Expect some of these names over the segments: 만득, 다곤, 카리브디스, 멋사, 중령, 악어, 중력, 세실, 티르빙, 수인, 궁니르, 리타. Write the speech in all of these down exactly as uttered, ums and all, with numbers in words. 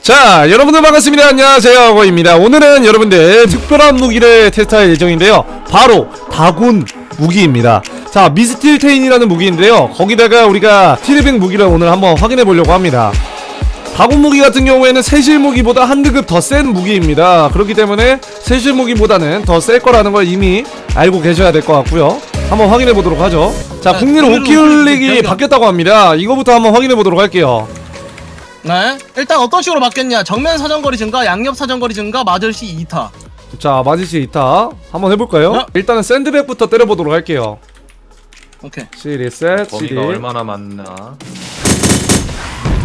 자, 여러분들 반갑습니다. 안녕하세요, 버입니다. 오늘은 여러분들 특별한 무기를 테스트할 예정인데요, 바로 다곤 무기입니다. 자, 미스틸테인이라는 무기인데요, 거기다가 우리가 티르빙 무기를 오늘 한번 확인해 보려고 합니다. 다곤 무기 같은 경우에는 세실 무기보다 한등급 더 센 무기입니다. 그렇기 때문에 세실 무기보다는 더 셀 거라는 걸 이미 알고 계셔야 될 것 같고요, 한번 확인해 보도록 하죠. 자, 궁니르 오키 흘리기 바뀌었다고 합니다. 이거부터 한번 확인해 보도록 할게요. 네, 일단 어떤 식으로 바뀌었냐. 정면 사정거리 증가, 양옆 사정거리 증가, 맞을시 이 타. 자, 맞을시 이 타 한번 해볼까요? 네. 일단은 샌드백부터 때려보도록 할게요. 오케이. 칠, 이, 셋, 범위가 얼마나 맞나.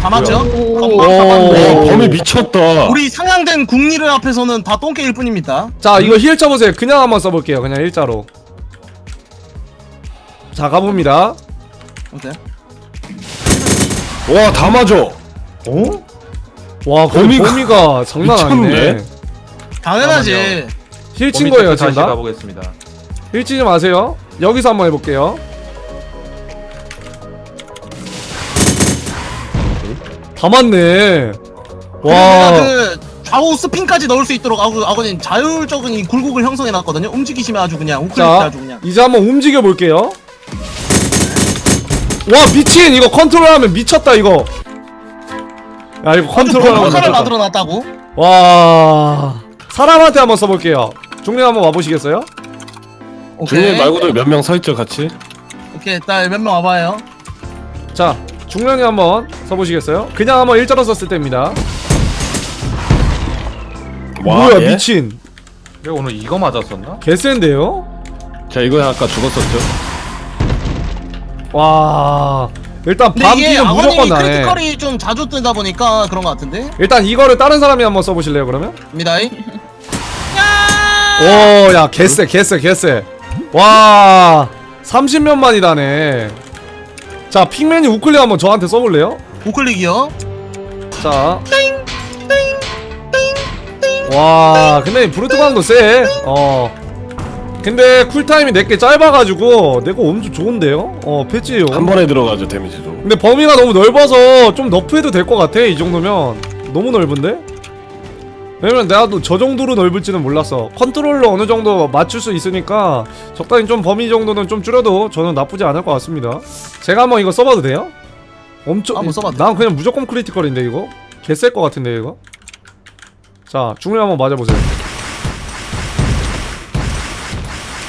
다 맞죠? 오, 범위 미쳤다. 우리 상향된 궁리를 앞에서는 다 똥개일 뿐입니다. 자, 이거 힐 쳐보세요. 그냥 한번 써볼게요. 그냥 일자로. 자, 가봅니다. 오케이. 와, 다 맞아. 어? 와, 범위가, 범위가 장난 아니네. 당연하지. 힐친 거예요, 지금. 다시 가보겠습니다. 힐치지 마세요. 여기서 한번 해볼게요. 다 맞네. 와. 그 좌우 스핀까지 넣을 수 있도록 아그 아버님 자율적인 이 굴곡을 형성해 놨거든요. 움직이시면 아주 그냥 우클릭 아주 그냥. 이제 한번 움직여 볼게요. 와, 미친. 이거 컨트롤하면 미쳤다 이거. 야, 이거 컨트롤하고 사람 만들어 놨다고? 와, 사람한테 한번 써볼게요. 중령 한번 와보시겠어요? 중령 말고도 몇 명 서있죠 같이? 오케이, 딱 몇 명 와봐요. 자, 중령이 한번 써보시겠어요? 그냥 한번 일자로 썼을 때입니다. 와, 뭐야, 예? 미친. 내가 오늘 이거 맞았었나? 개센데요? 자, 이거 아까 죽었었죠? 와, 일단 반피는 무조건 나네. 크리티컬이 좀 자주 뜨다 보니까 그런 것 같은데. 일단 이거를 다른 사람이 한번 써보실래요 그러면? 미다이. 오, 야, 개쎄 개쎄 개쎄. 와, 삼십 면 만이다네. 자, 핑맨이 우클릭 한번 저한테 써볼래요? 우클릭이요? 자. 와, 근데 브루트광도 쎄. 어. 근데 쿨타임이 내게 짧아가지고 내거 엄청 좋은데요? 어, 패치요. 한 번에 들어가죠 데미지도. 근데 범위가 너무 넓어서 좀 너프해도 될것 같아. 이 정도면 너무 넓은데? 왜냐면 나도 저 정도로 넓을지는 몰랐어. 컨트롤로 어느 정도 맞출 수 있으니까 적당히 좀 범위 정도는 좀 줄여도 저는 나쁘지 않을 것 같습니다. 제가 한번 이거 써봐도 돼요? 엄청. 한번 써봐도. 난 그냥 무조건 크리티컬인데 이거 개셀 것 같은데 이거. 자, 중력 한번 맞아보세요.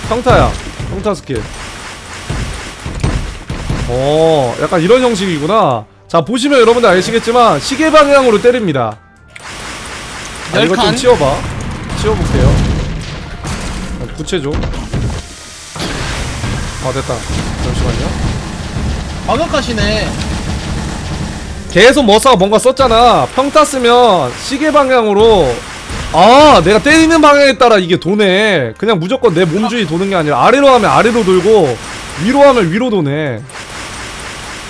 평타야. 평타 스킬. 어, 약간 이런 형식이구나. 자, 보시면 여러분들 아시겠지만 시계 방향으로 때립니다. 아, 이거 좀 치워봐. 치워볼게요. 아, 구체조. 아, 됐다. 잠시만요. 방역하시네. 계속 멋사가 뭔가 썼잖아. 평타 쓰면 시계 방향으로, 아, 내가 때리는 방향에 따라 이게 도네. 그냥 무조건 내 몸주위 도는 게 아니라 아래로 하면 아래로 돌고 위로 하면 위로 도네.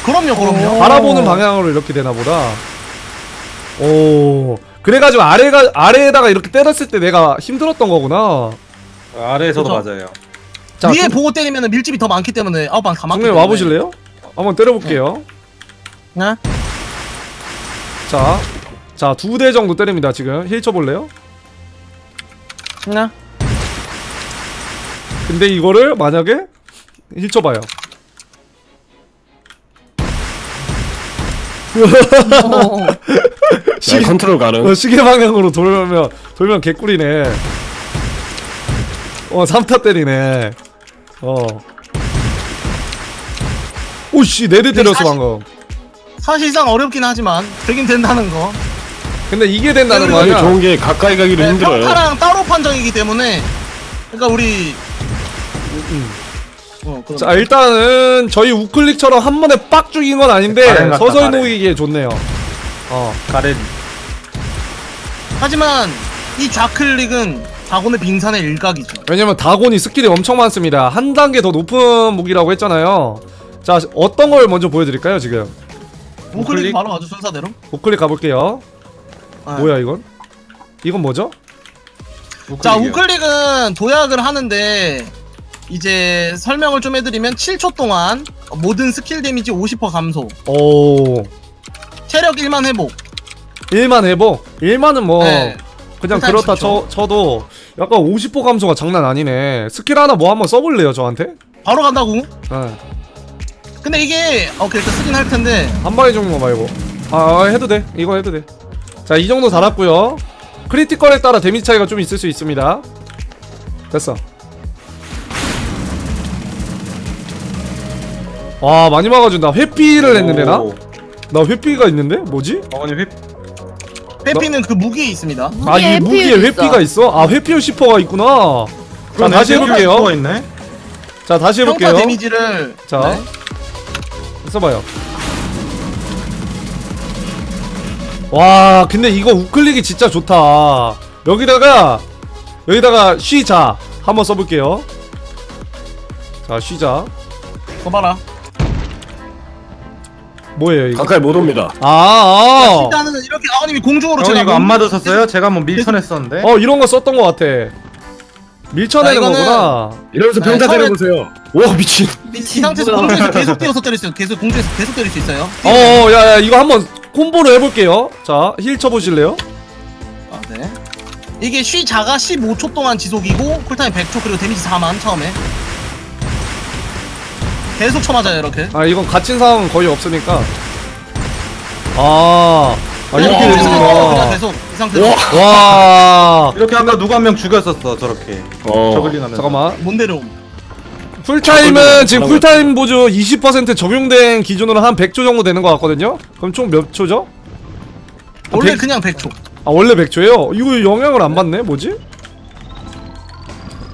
그럼요, 그럼요. 바라보는 방향으로 이렇게 되나보다. 오, 그래가지고 아래가, 아래에다가 이렇게 때렸을 때 내가 힘들었던 거구나. 아래에서도 그렇죠. 맞아요. 자, 위에 중... 보고 때리면 밀집이 더 많기 때문에 아우방 다 맞기 때문에. 와보실래요? 한번 때려볼게요. 네. 자, 자, 두 대 정도 때립니다 지금. 힐 쳐볼래요? 나. 근데 이거를 만약에 힐 쳐봐요. 시계, 야, 컨트롤 가능. 어, 시계 방향으로 돌면 돌면 개꿀이네. 어, 삼 타 때리네. 어. 오씨, 네 대 때렸어 사실, 방금. 사실상 어렵긴 하지만 되긴 된다는 거. 근데 이게 된다는 거 아니야? 좋은 게 가까이 가기로, 네, 힘들어요. 평타랑 따로 판정이기 때문에. 그러니까 우리 음. 어, 자, 일단은 저희 우클릭처럼 한 번에 빡 죽인 건 아닌데 같다, 서서히 가렌. 녹이기에 좋네요. 어, 가렌. 하지만 이 좌클릭은 다곤의 빙산의 일각이죠. 왜냐면 다곤이 스킬이 엄청 많습니다. 한 단계 더 높은 무기라고 했잖아요. 자, 어떤 걸 먼저 보여드릴까요 지금? 우클릭 바로 가죠 순서대로. 우클릭 가볼게요. 아, 뭐야 이건? 이건 뭐죠? 우클릭이요. 자, 우클릭은 도약을 하는데 이제 설명을 좀 해드리면 칠 초 동안 모든 스킬 데미지 오십 퍼센트 감소, 오, 체력 일만 회복, 일만 회복. 일만은 뭐 네. 그냥 그렇다 쳐, 쳐도 약간 오십 퍼센트 감소가 장난 아니네. 스킬 하나 뭐 한번 써볼래요 저한테? 바로 간다고? 네. 근데 이게 어 그렇게 쓰긴 할 텐데 한 방에 죽는 거 말고 아 해도 돼. 이거 해도 돼. 자 이 정도 달았고요. 크리티컬에 따라 데미지 차이가 좀 있을 수 있습니다. 됐어. 와 많이 막아준다. 회피를 했는데 나? 나 회피가 있는데? 뭐지? 아니 회... 회피는 나... 그 무기에 있습니다. 아 이 무기에 회피가 있어? 아 회피율 십 퍼센트가 있구나. 그럼 다시 해볼게요. 자 다시 해볼게요. 평타 데미지를 자 네. 써봐요. 와 근데 이거 우클릭이 진짜 좋다. 여기다가 여기다가 쉬자 한번 써볼게요. 자 쉬자 써봐라. 뭐예요 이거? 가까이 못 옵니다. 아아 일단은 이렇게 아버님이 공중으로 제가 이거 안 맞았었어요? 제가 한번 밀쳐냈었는데 어 이런거 썼던 거 같아. 밀쳐내는거구나. 이거는... 이러면서 병자 때려보세요. 와 미친 미친 상태에서 공중에서 계속 뛰어서 때릴 수 있어요. 계속 공중에서 계속 때릴 수 있어요. 어어 야야 이거 한번 콤보를 해볼게요. 자 힐 쳐보실래요? 아 네. 이게 쉬자가 십오 초 동안 지속이고 쿨타임 백 초 그리고 데미지 사만 처음에 계속 쳐맞아요 이렇게. 아 이건 갇힌 상황은 거의 없으니까 아, 아 이렇게 되는구나. 계속 이 상태로 와 이렇게 아까 누가 한 명 죽였었어 저렇게 어. 저글링하면서. 잠깐만 못 내려옴. 풀타임은 지금 풀타임 보조 이십 퍼센트 적용된 기준으로 한 백 초 정도 되는 것 같거든요? 그럼 총 몇 초죠? 원래 백... 그냥 백 초. 아 원래 백 초예요? 이거 영향을 안 받네? 뭐지?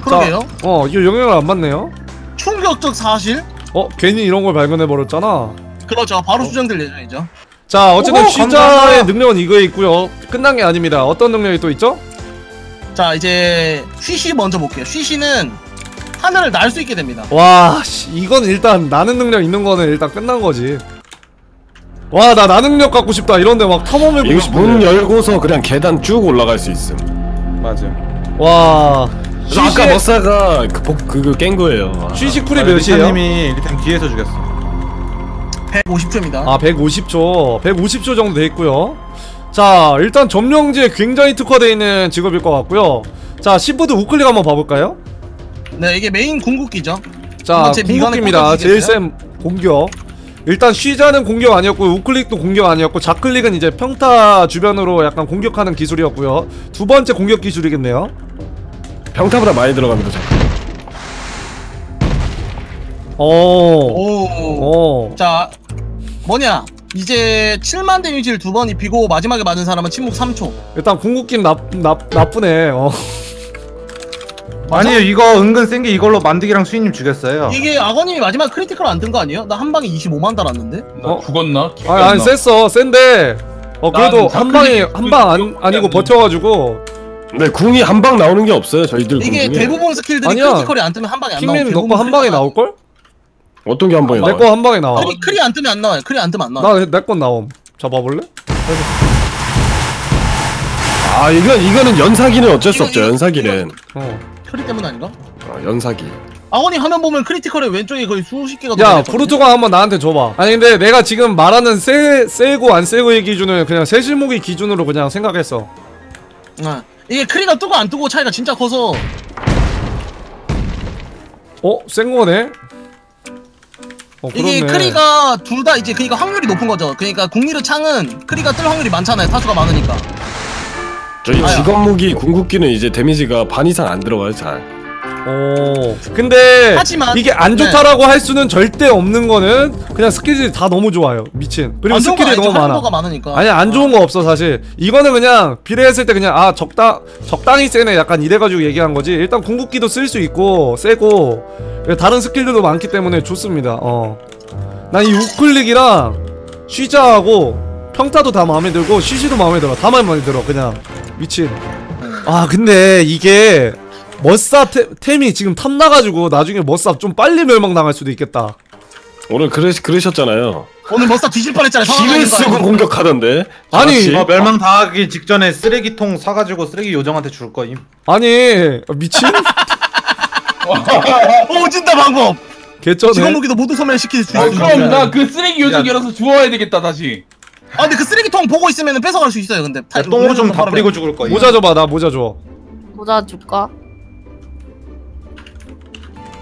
그러게요. 자, 어 이거 영향을 안 받네요. 충격적 사실? 어? 괜히 이런 걸 발견해버렸잖아. 그렇죠. 바로 어. 수정될 예정이죠. 자 어쨌든 쉬자의 능력은 이거에 있고요. 끝난 게 아닙니다. 어떤 능력이 또 있죠? 자 이제 쉬시 먼저 볼게요. 쉬시는 하늘을 날 수 있게 됩니다. 와 씨, 이건 일단 나는 능력 있는 거는 일단 끝난 거지. 와 나 나 능력 갖고 싶다 이런데 막 탐험해보고 싶은데 문 열고서 그냥 계단 쭉 올라갈 수 있음. 맞음. 와 그래서 쉬시... 아까 멋사가 그 복 그거 깬 거예요. 쉬시 쿨이 몇이에요? 리타님이 리타 뒤에서 죽였어. 백오십 초입니다. 아 백오십 초, 백오십 초 정도 돼 있고요. 자 일단 점령지에 굉장히 특화되어 있는 직업일 것 같고요. 자 시프트 우클릭 한번 봐볼까요? 네 이게 메인 궁극기죠. 자 궁극기입니다. 제일 센 공격. 일단 쉬자는 공격 아니었고 우클릭도 공격 아니었고 좌클릭은 이제 평타 주변으로 약간 공격하는 기술이었고요. 두 번째 공격 기술이겠네요. 평타보다 많이 들어갑니다. 오오오. 자 뭐냐 이제 칠만 데미지를 두 번 입히고 마지막에 맞은 사람은 침묵 삼 초. 일단 궁극기는 나, 나, 나쁘네. 어. 아니에요 이거 은근 센 게 이걸로 만드기랑 수인님 죽였어요. 이게 악어님이 마지막 크리티컬 안 든 거 아니에요? 나 한 방에 이십오만 달았는데? 어? 죽었나? 아니 아니 쎘어 쎈데 어 그래도 한 방에 한 방 아니고 버텨가지고. 근데 궁이 한 방 나오는 게 없어요 저희들 궁 중에. 이게 대부분 스킬들이 크리티컬이 안 뜨면 한 방에 안 나와요. 킹맨 너꺼 한 방에 나올걸? 어떤 게 한 방에 나와요? 내 거 한 방에 나와. 크리, 크리 안 뜨면 안 나와요. 크리 안 뜨면 안 나와요. 나 내 건 나옴. 잡아볼래? 아 이건 이거는 연사기는 어쩔 수 없죠. 연사기는 어 크리 때문 아닌가? 어 연사기. 아오니 화면 보면 크리티컬의 왼쪽에 거의 수십 개가 야 브루토가 한번 나한테 줘봐. 아니 근데 내가 지금 말하는 세, 세고 안 세고의 기준을 그냥 세실목이 기준으로 그냥 생각했어. 응. 이게 크리가 뜨고 안 뜨고 차이가 진짜 커서. 어? 센 거네? 어, 이게 크리가 둘 다 이제 그니까 확률이 높은 거죠. 그니까 궁니르 창은 크리가 뜰 확률이 많잖아요. 타수가 많으니까. 저희 직업 무기 궁극기는 이제 데미지가 반 이상 안 들어가요 잘. 오. 근데 하지만, 이게 안 좋다라고 네. 할 수는 절대 없는 거는 그냥 스킬이 다 너무 좋아요. 미친. 그리고 스킬이 너무 많아. 많으니까. 아니 안 좋은 거 없어 사실. 이거는 그냥 비례했을 때 그냥 아 적당 적당히 세네 약간 이래가지고 얘기한 거지. 일단 궁극기도 쓸 수 있고 세고 다른 스킬들도 많기 때문에 좋습니다. 어. 난 이 우클릭이랑 쉬자하고 평타도 다 마음에 들고 쉬시도 마음에 들어. 다 마음에 들어 그냥 미친. 아 근데 이게. 멋사 템이 지금 탐나가지고 나중에 멋사 좀 빨리 멸망당할 수도 있겠다. 오늘 그러, 그러셨잖아요. 오늘 멋사 뒤질 뻔했잖아요. 기회 쓰고 공격하던데. 아니 아, 멸망당하기 직전에 쓰레기통 사가지고 쓰레기 요정한테 줄 거임. 아니 미친? 오진다 방법. 개쩌네. 직원무기도 모두 소멸시킬 수 있어. 아, 그럼 나 그 쓰레기 요정 열어서 주워야 되겠다 다시. 아 근데 그 쓰레기통 보고 있으면 뺏어갈 수 있어요. 근데 야, 똥으로 좀 다 버리고 죽을 거야. 모자 줘봐. 나 모자 줘. 모자 줄까?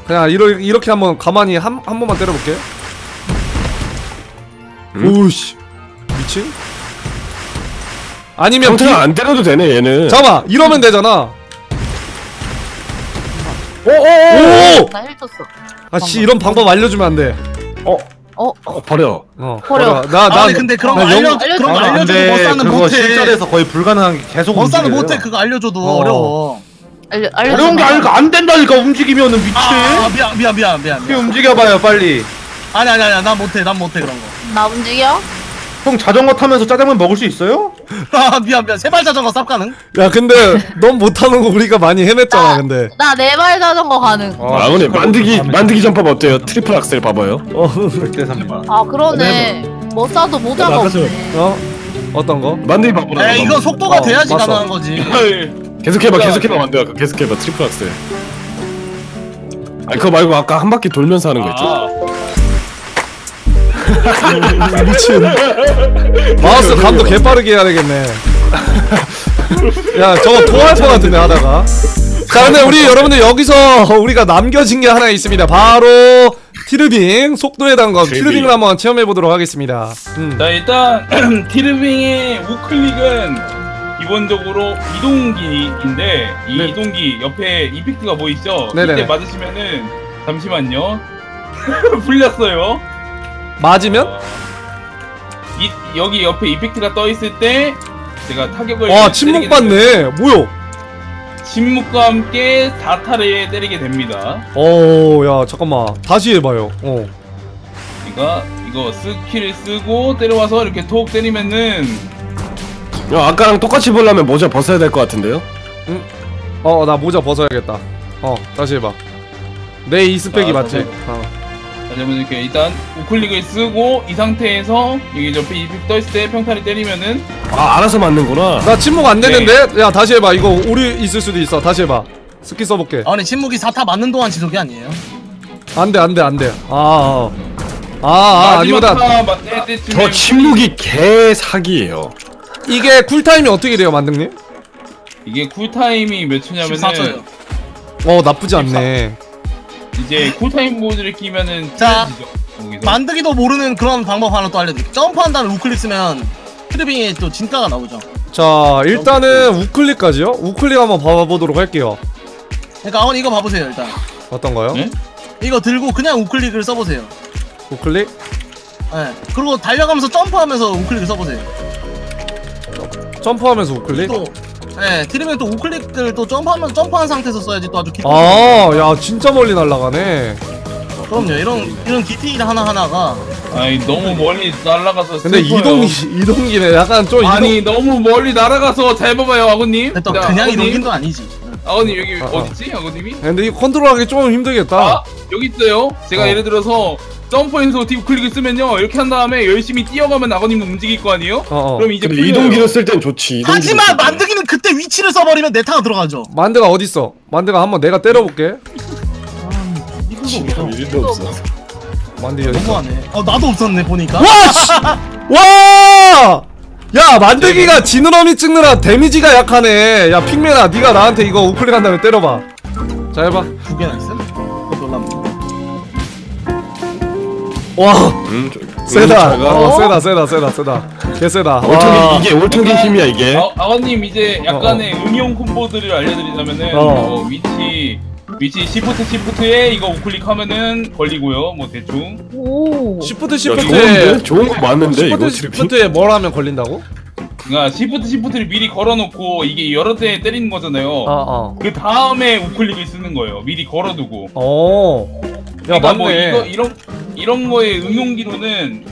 그냥 이러, 이렇게 한번 가만히 한, 한 번만 때려볼게. 음? 오우씨 미친? 아니면 평타는 기... 안 때려도 되네 얘는. 잠깐만 이러면 되잖아. 오오오오! 나 힐 떴어. 아씨 이런 방법 알려주면 안 돼. 어? 어? 어 버려. 어 버려. 나 나. 아니 근데 그런 거 알려 그런 거 알려줘도 멋사는 못해. 실전에서 거의 불가능한 게 계속. 멋사는 못해. 그거 알려줘도 어. 어려워. 알려 알려. 어려운 게 아니니까 안 된다니까 움직이면은 미치. 아 미안 미안 미안 미안. 미안. 움직여봐요 빨리. 아니 아니 아니 난 못해 난 못해 그런 거. 나 움직여? 형 자전거 타면서 짜장면 먹을 수 있어요? 아 미안 미안 세발 자전거 쌉 가능? 야 근데 넌 못하는 거 우리가 많이 헤맸잖아. 나, 근데 나 네발 자전거 가능. 아, 아 근데 만들기 만들기 전팝 어때요? 트리플 악셀 봐봐요. 어 백 대 삼만. 아 그러네. 멋사도 모자가 없네. 어? 어떤 거? 만들기 바보라. 에이 이거 속도가 어, 돼야지 맞아. 가능한 거지. 계속해봐 계속해봐 만들어 계속해봐 트리플 악셀. 아 그거 말고 아까 한 바퀴 돌면서 하는 거 있죠? 아. 미친. 마우스 감도 개빠르게 해야 되겠네. 야 저거 토할 것 같은데 하다가. 자 근데 우리 여러분들 여기서 우리가 남겨진 게 하나 있습니다. 바로 티르빙 속도의 단검 티르빙을 한번 체험해 보도록 하겠습니다. 음. 자 일단 티르빙의 우클릭은 기본적으로 이동기인데 이 네. 이동기 옆에 이펙트가 보이죠? 네네네. 이때 맞으시면은 잠시만요. 풀렸어요. 맞으면? 어, 이, 여기 옆에 이펙트가 떠있을 때 제가 타격을 와 침묵 받네. 뭐요? 침묵과 함께 다타를 때리게 됩니다. 어야 잠깐만 다시 해봐요. 어. 그러니까 이거 스킬을 쓰고 때려와서 이렇게 톡 때리면은 야 아까랑 똑같이 보려면 모자 벗어야 될 것 같은데요? 응? 어 나 모자 벗어야겠다. 어 다시 해봐. 내 이 스펙이 자, 맞지? 어. 여러분 이렇게 일단 우클릭을 쓰고 이 상태에서 여기 옆에 이펙트 떠있을 때 평타를 때리면은 아 알아서 맞는구나. 나 침묵 안 되는데? 네. 야 다시 해봐. 이거 오류 있을 수도 있어. 다시 해봐. 스킬 써볼게. 아니 침묵이 사 타 맞는 동안 지속이 아니에요. 안돼 안돼 안돼. 아아 아, 아, 아니보다 저 침묵이 개 사기예요. 이게 쿨타임이 어떻게 돼요 만등님? 이게 쿨타임이 몇 초냐면은 십사 초예요. 어 나쁘지 않네. 십사 초. 이제 쿨타임 모드를 끼면은 자 만들기도 모르는 그런 방법 하나 또 알려드릴게요. 점프한 다음에 우클릭 쓰면 티르빙이 또 진가가 나오죠. 자 일단은 우클릭까지요? 우클릭 한번 봐보도록 할게요. 그러니까 아원 이거 봐보세요 일단. 어떤거요? 네? 이거 들고 그냥 우클릭을 써보세요. 우클릭? 네 그리고 달려가면서 점프하면서 우클릭을 써보세요. 점프하면서 우클릭? 또 네, 티르빙 또 우클릭을 또 점프하면 점프한 상태에서 써야지 또 아주 깊은. 아, 야 진짜 멀리 날아가네. 그럼요, 이런 이런 디테일 하나 하나가. 아니 너무 멀리 날아가서. 근데 이동기 이동기네, 약간 좀. 아니 이동... 너무 멀리 날아가서 잘 봐봐요, 아군님. 또 그냥 이동기도 아니지. 아군님 여기 아, 어디지, 아군님이? 근데 이 컨트롤하기 좀 힘들겠다. 아, 여기 있어요. 제가 어. 예를 들어서. 점프해서 우클릭을 쓰면요 이렇게 한 다음에 열심히 뛰어가면 아버님도 움직일 거 아니에요? 어어. 그럼 이제 이동기를 쓸 땐 좋지. 하지만 만드기는 그때 위치를 써버리면 내 타가 들어가죠. 만드가 어딨어? 만드가 한번 내가 때려볼게. 아, 일도 없어. 만드 여기 있어. 어, 나도 없었네 보니까. 와 씨! 와! 야 만드기가 지느러미 찍느라 데미지가 약하네. 야 핑맨아 니가 나한테 이거 우클릭 한 다음에 때려봐. 자 해봐. 두 개나 있어? 와 음, 세다. 어, 어? 세다 세다 세다 세다 개 세다. 올통기 이게 올통기 힘이야 이게. 아, 아버님 이제 약간의 어, 어. 응용 콤보들을 알려드리자면은 어. 어, 위치 위치 시프트 시프트에 이거 우클릭하면은 걸리고요 뭐 대충. 오 시프트 시프트에 좋은 거 맞는데 이거 시프트 시프트에 뭘 하면 걸린다고? 그러니까 시프트 시프트를 미리 걸어놓고 이게 여러 대 때리는 거잖아요. 어, 어. 그 다음에 우클릭을 쓰는 거예요. 미리 걸어두고. 어. 야 그러니까 맞네. 뭐 이거 이런 이런 거의 응용기로는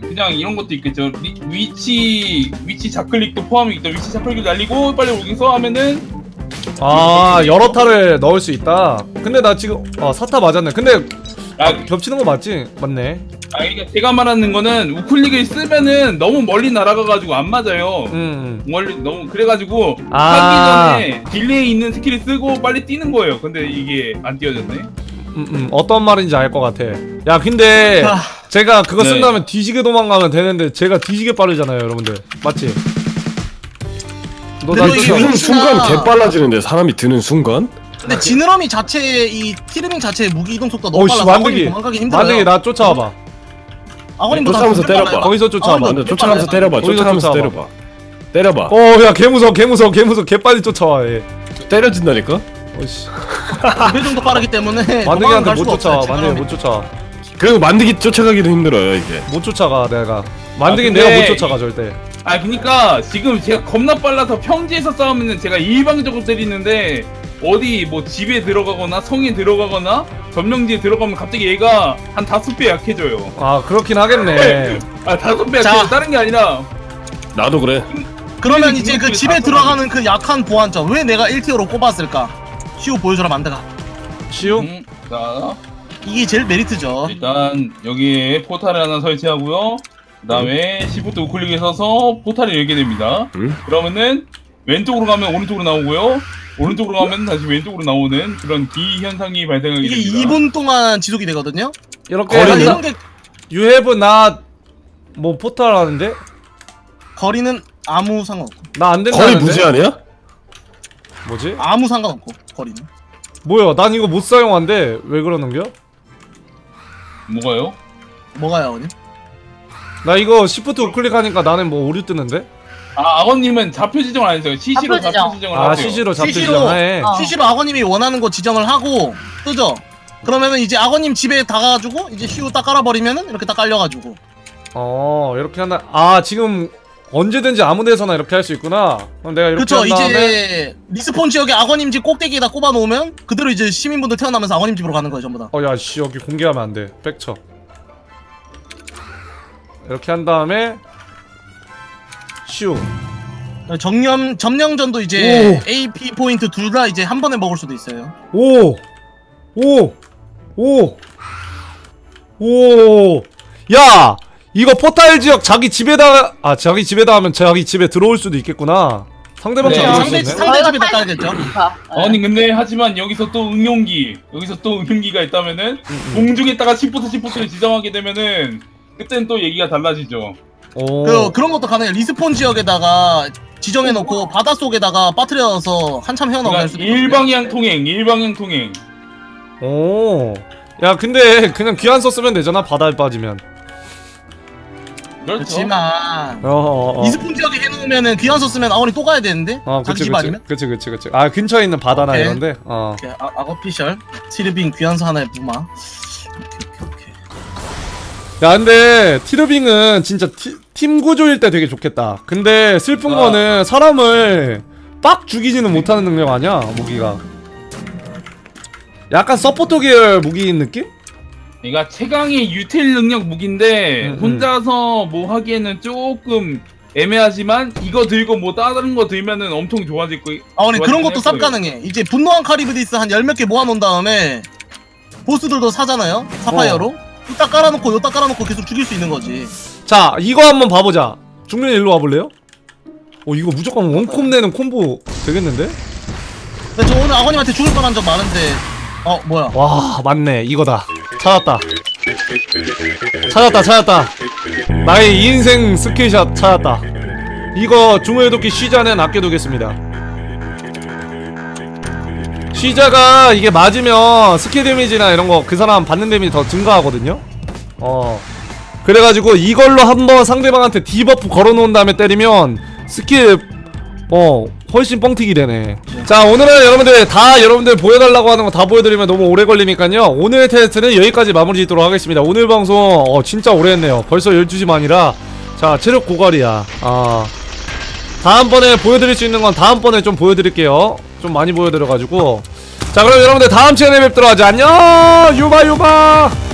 그냥 이런 것도 있겠죠. 리, 위치 위치 좌클릭도 포함이겠죠. 위치 좌클릭을 날리고 빨리 오기서 하면은 아 여러 타를 넣을 수 있다. 근데 나 지금 아 사 타 맞았네. 근데 아, 아, 겹치는 거 맞지? 맞네. 아 그러니까 제가 말하는 거는 우클릭을 쓰면은 너무 멀리 날아가가지고 안 맞아요. 음. 멀리 너무 그래가지고 아 하기 전에 딜레이 있는 스킬을 쓰고 빨리 뛰는 거예요. 근데 이게 안 뛰어졌네. 음, 음. 어떤 말인지 알 것 같아. 야 근데 아, 제가 그거 쓴 다음에 네. 뒤지게 도망가면 되는데 제가 뒤지게 빠르잖아요 여러분들. 맞지? 너 나 드는 순간 개 빨라지는데 사람이 드는 순간? 근데 지느러미 자체 이 티르빙 자체의 무기 이동 속도가 너무 빨라서 아군이 도망가기 힘들어요. 만들기 나 쫓아와봐. 아군이보다 쫓아가면서 때려봐. 거기서 쫓아와봐. 근데 쫓아가면서 때려봐. 쫓아가면서 때려봐. 때려봐. 어, 야 개 무서워, 개 무서워, 개 무서워, 개 빨리 쫓아와 얘. 때려진다니까? 어이씨. 두 배 정도 빠르기 때문에 만드기한테 못 쫓아. 만드기 못 쫓아. 그리고 만드기 쫓아가기도 힘들어요 이게. 못 쫓아가 내가. 만드기 아, 근데... 내가 못 쫓아가 절대. 아 그니까 지금 제가 겁나 빨라서 평지에서 싸우면은 제가 일방적으로 때리는데 어디 뭐 집에 들어가거나 성에 들어가거나 점령지에 들어가면 갑자기 얘가 한 다섯 배 약해져요. 아 그렇긴 하겠네. 아 다섯 배 약해져. 다른 게 아니라 나도 그래. 그러면 이제 그 집에 들어가는 그 약한 보안점 왜 내가 일 티어로 꼽았을까? 시우 보여줘라 만드가. 시우? 음, 자 이게 제일 메리트죠. 일단 여기에 포탈을 하나 설치하고요. 그 다음에 음. 시프트 우클릭에 서서 포탈을 열게 됩니다. 음? 그러면은 왼쪽으로 가면 오른쪽으로 나오고요. 오른쪽으로 가면 다시 왼쪽으로 나오는 그런 기현상이 발생하게 이게 됩니다. 이게 이 분 동안 지속이 되거든요? 이렇게 거리는? 게... You have not... 뭐 포탈 하는데? 거리는 아무 상관없고 나 안 된다는데? 거리 무제 아니야? 뭐지? 아무 상관없고 거리는 뭐야 난 이거 못 사용한데 왜 그러는겨? 뭐가요? 뭐가요 아버님? 나 이거 시프트 우클릭하니까 나는 뭐 오류 뜨는데? 아 악어님은 좌표 지정을 안 했어요. 씨씨로 좌표, 지정. 좌표 지정을 하세요. 아 씨씨로 좌표 지정해. 어. 씨씨로 악어님이 원하는 거 지정을 하고 뜨죠? 그러면은 이제 악어님 집에 다 가가지고 이제 시우 딱 깔아버리면은 이렇게 딱 깔려가지고 어 이렇게 한다. 아 지금 언제든지 아무데서나 이렇게 할 수 있구나. 그럼 내가 이렇게 그쵸, 한 다음에 이제 리스폰 지역에 악어님 집 꼭대기에다 꼽아놓으면 그대로 이제 시민분들 태어나면서 악어님 집으로 가는 거예요 전부 다. 어 야 씨 여기 공개하면 안 돼. 백쳐 이렇게 한 다음에 시우 정념 점령전도 이제 오. 에이피 포인트 둘 다 이제 한 번에 먹을 수도 있어요. 오, 오, 오, 오, 야 이거 포탈 지역 자기 집에다 아 자기 집에다 하면 자기 집에 들어올 수도 있겠구나. 상대방 네. 상대 상대 집에다 깔겠죠. 아니 근데 하지만 여기서 또 응용기 여기서 또 응용기가 있다면은 공중에다가 시프트 시프트를 지정하게 되면은 그때는 또 얘기가 달라지죠. 그, 그런 것도 가능해요. 리스폰 지역에다가 지정해놓고 바닷속에다가 빠뜨려서 한참 헤어나오게 할 수도 있고 일방향 통행, 일방향 통행. 오, 야 근데 그냥 귀환서 쓰면 되잖아 바다에 빠지면. 그렇지만 어, 어, 어. 리스폰 지역에 해놓으면은 귀환서 쓰면 아원이 또 가야 되는데? 어, 자기 집 아니면? 그치 그치 그치. 아 근처에 있는 바다나 오케이. 이런데? 어. 오케이. 아, 아거피셜 티르빙 귀환서 하나에 부마. 야 근데 티르빙은 진짜 티, 팀 구조일 때 되게 좋겠다. 근데 슬픈 거는 사람을 빡 죽이지는 못하는 능력 아니야 무기가. 약간 서포터 계열 무기인 느낌? 그러니까 최강의 유틸 능력 무기인데 음, 혼자서 뭐 하기에는 조금 애매하지만 이거 들고 뭐 다른 거 들면은 엄청 좋아질 거. 아 근데 그런 것도 쌉 가능해. 이제 분노한 카리브디스 한 열 몇 개 모아놓은 다음에 보스들도 사잖아요 사파이어로. 어. 딱 깔아놓고 요딱 깔아놓고 계속 죽일 수 있는 거지. 자 이거 한번 봐보자. 중령 일로 와볼래요? 어 이거 무조건 원콤 내는 콤보 되겠는데? 근데 저 오늘 아버님한테 죽을 뻔한 적 많은데 어 뭐야 와 맞네 이거다. 찾았다 찾았다 찾았다 나의 인생 스킬샷 찾았다. 이거 중후의 도끼 시자는 아껴두겠습니다. 시자가 이게 맞으면 스킬 데미지나 이런거 그 사람 받는 데미지 더 증가하거든요? 어 그래가지고 이걸로 한번 상대방한테 디버프 걸어놓은 다음에 때리면 스킬 어 훨씬 뻥튀기 되네. 자 오늘은 여러분들 다 여러분들 보여달라고 하는거 다 보여드리면 너무 오래 걸리니까요 오늘 테스트는 여기까지 마무리 짓도록 하겠습니다. 오늘 방송 어 진짜 오래 했네요. 벌써 열두 시 만이라 자 체력 고갈이야. 아 다음번에 보여드릴 수 있는건 다음번에 좀 보여드릴게요. 좀 많이 보여드려가지고 자 그럼 여러분들 다음 시간에 뵙도록 하죠. 안녕 유바 유바.